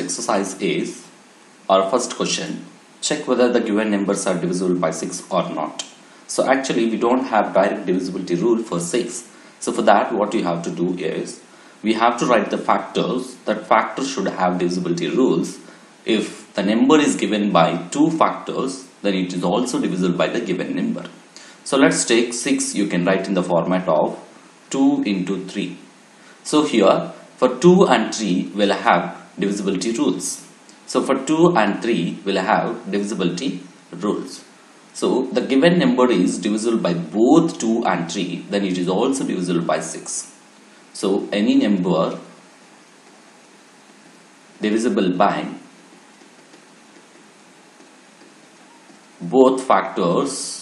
Next exercise is our first question. Check whether the given numbers are divisible by 6 or not. So actually we don't have direct divisibility rule for 6. So for that what you have to do is we have to write the factors. That factors should have divisibility rules. If the number is given by 2 factors, then it is also divisible by the given number. So let's take 6. You can write in the format of 2 into 3. So here for 2 and 3 we'll have divisibility rules. So for 2 and 3 we'll have divisibility rules. So the given number is divisible by both 2 and 3, then it is also divisible by 6. So any number divisible by both factors,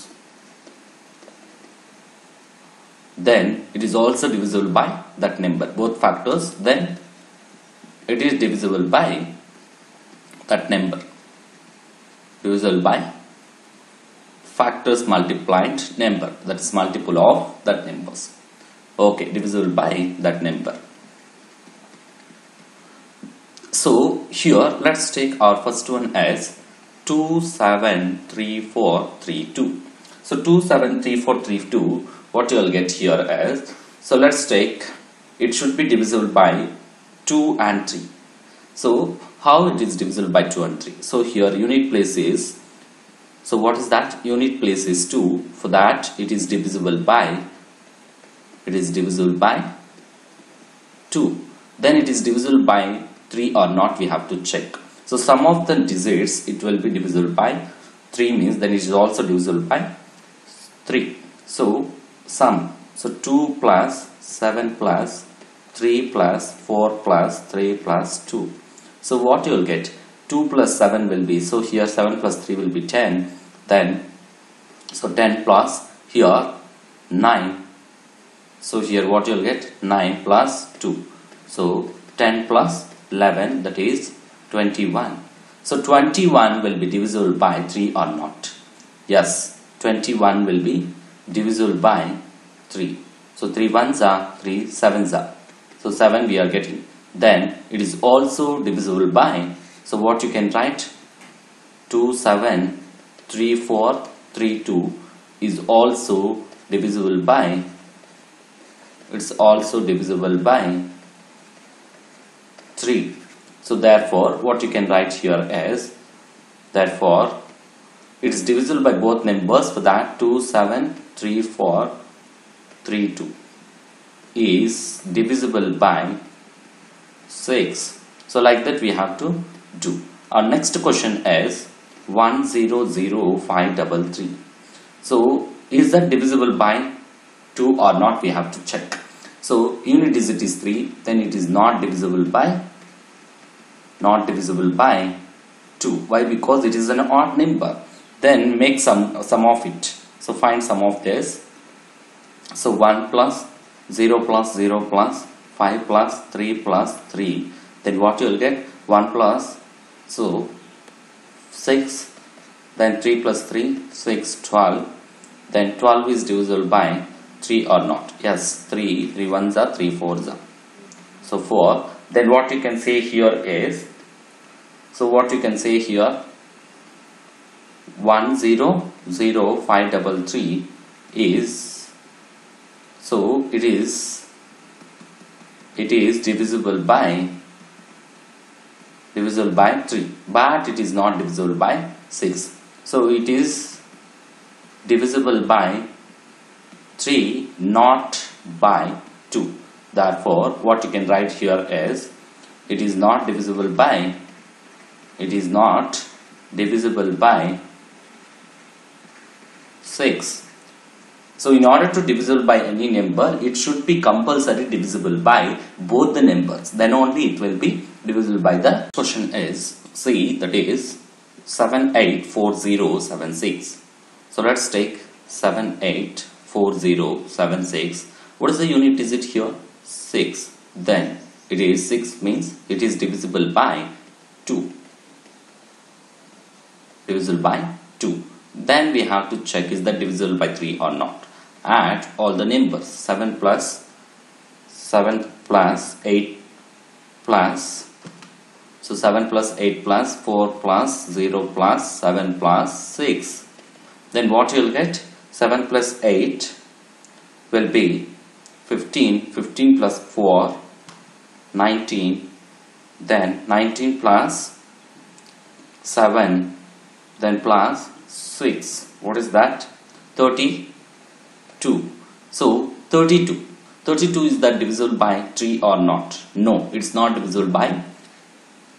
then it is also divisible by that number. Both factors, then it is divisible by that number. Divisible by factors multiplied number, that is multiple of that numbers. Okay, divisible by that number. So here let's take our first one as 273432. So 273432, what you will get here is, so let's take, it should be divisible by 2 and 3. So how it is divisible by 2 and 3? So here unit place is, so what is that? Unit place is 2. For that it is divisible by 2. Then it is divisible by 3 or not, we have to check. So sum of the digits, it will be divisible by 3 means, then it is also divisible by 3. So sum, so 2 plus 7 plus 3 plus 4 plus 3 plus 2. So what you will get, 2 plus 7 will be, so here 7 plus 3 will be 10, then so 10 plus here 9. So here what you will get, 9 plus 2. So 10 plus 11, that is 21. So 21 will be divisible by 3 or not? Yes, 21 will be divisible by 3. So 3 ones are 3, 7s are. So 7 we are getting. Then it is also divisible by, so what you can write, 273432 is also divisible by, it's also divisible by 3. So therefore what you can write here is, therefore it is divisible by both numbers. For that 273432 is divisible by 6. So like that we have to do. Our next question is 100533. So is that divisible by 2 or not, we have to check. So unit digit is 3, then it is not divisible by 2. Why? Because it is an odd number. Then make sum of it. So find sum of this. So 1 plus 0 plus 0 plus 5 plus 3 plus 3, then what you will get, 1 plus, so 6, then 3 plus 3, 6, 12, then 12 is divisible by 3 or not? Yes, 3, 3 ones are 3, 4s are, so 4. Then what you can say here is, so what you can say here, 100533 is, so it is divisible by 3, but it is not divisible by 6. So it is divisible by 3, not by 2. Therefore what you can write here is, it is not divisible by 6. So in order to divisible by any number, it should be compulsory divisible by both the numbers, then only it will be divisible by the question is C, that is 784076. So let's take 784076. What is the unit digit here? 6. Then it is 6 means it is divisible by 2. Divisible by 2. Then we have to check, is that divisible by 3 or not? Add all the numbers, 7 plus 8 plus So 7 plus 8 plus 4 plus 0 plus 7 plus 6. Then what you will get? 7 plus 8 will be 15, 15 plus 4, 19, then 19 plus 7, then plus 6. What is that? 32. So 32. 32 is that divisible by 3 or not? No, it's not divisible by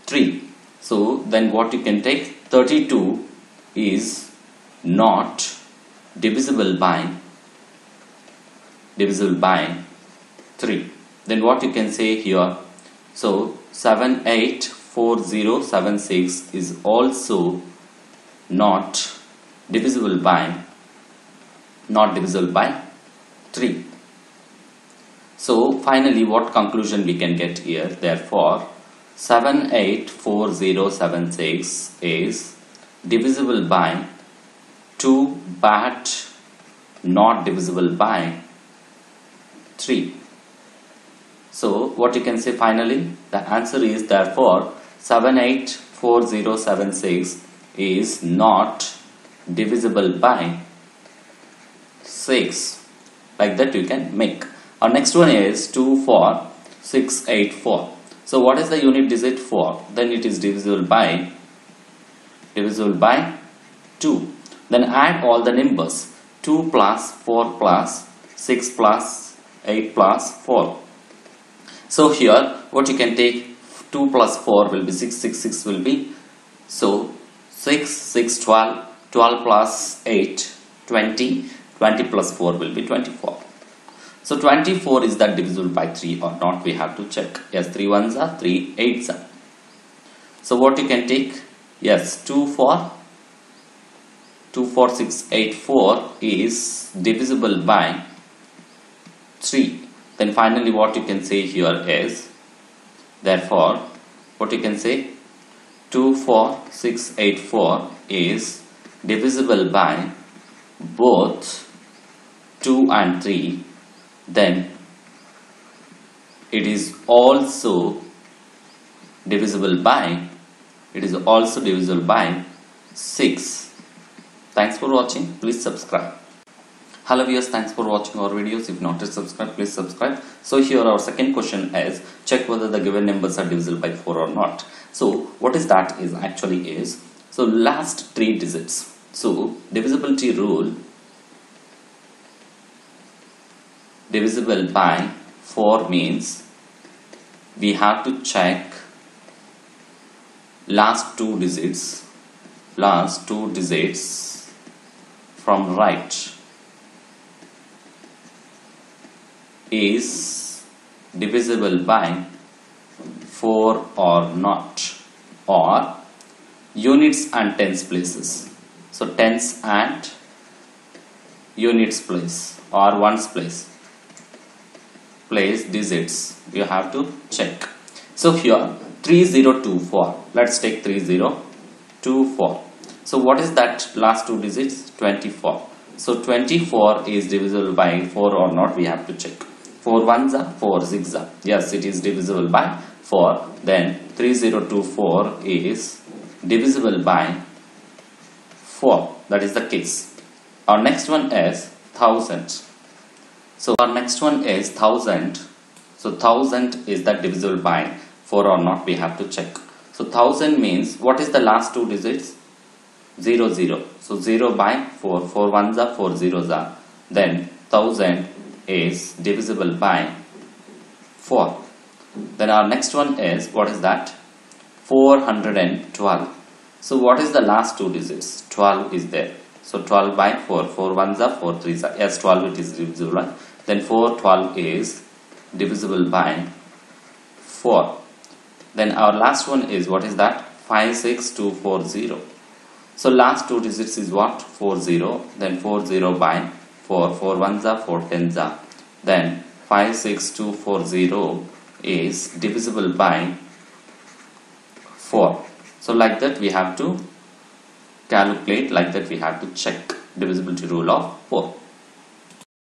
3. So then what you can take? 32 is not divisible by 3. Then what you can say here? So 784076 is also not divisible by 3. So finally, what conclusion we can get here? Therefore, 784076 is divisible by 2 but not divisible by 3. So what you can say finally? The answer is therefore 784076 is not divisible by 6. Like that you can make. Our next one is 24684. So what is the unit digit 4? Then it is divisible by 2. Then add all the numbers. 2 plus 4 plus 6 plus 8 plus 4. So here what you can take, 2 plus 4 will be 6, 6, 6 will be, so 6, 6, 12, 12 plus 8, 20, 20 plus 4 will be 24. So 24 is that divisible by 3 or not, we have to check. Yes, 3 ones are, 3 eights are. So what you can take? Yes, 24684 is divisible by 3. Then finally what you can say here is, therefore what you can say? 24684 is divisible by both 2 and 3. Then it is also divisible by 6. Thanks for watching. Please subscribe. Hello viewers, thanks for watching our videos. If not yet subscribed, please subscribe. So here our second question is, check whether the given numbers are divisible by 4 or not. So what is that is actually is, so last 3 digits. So divisibility rule, divisible by 4 means we have to check last two digits from right. Is divisible by 4 or not, or units and tens places. So tens and units place or ones place digits, you have to check. So here 3024, let's take 3024. So what is that last two digits? 24. So 24 is divisible by 4 or not, we have to check. 4 ones are, 4 six are. Yes, it is divisible by 4. Then 3024 is divisible by 4. That is the case. Our next one is 1000. So our next one is 1000. So 1000 is that divisible by 4 or not, we have to check. So 1000 means what is the last two digits? 0, 0. So 0 by 4. 4 ones are, 4 zeros are. Then 1000 is divisible by 4. Then our next one is, what is that? 412. So what is the last two digits? 12 is there. So 12 by 4. 4 ones are, 4 threes are. Yes, 12 it is divisible by. Then 412 is divisible by 4. Then our last one is, what is that? 56240. So last two digits is what? 40. Then 40 by 4. 4 ones are, 4 tens are. Then 56240 is divisible by 4. So like that we have to calculate, like that we have to check divisibility rule of 4.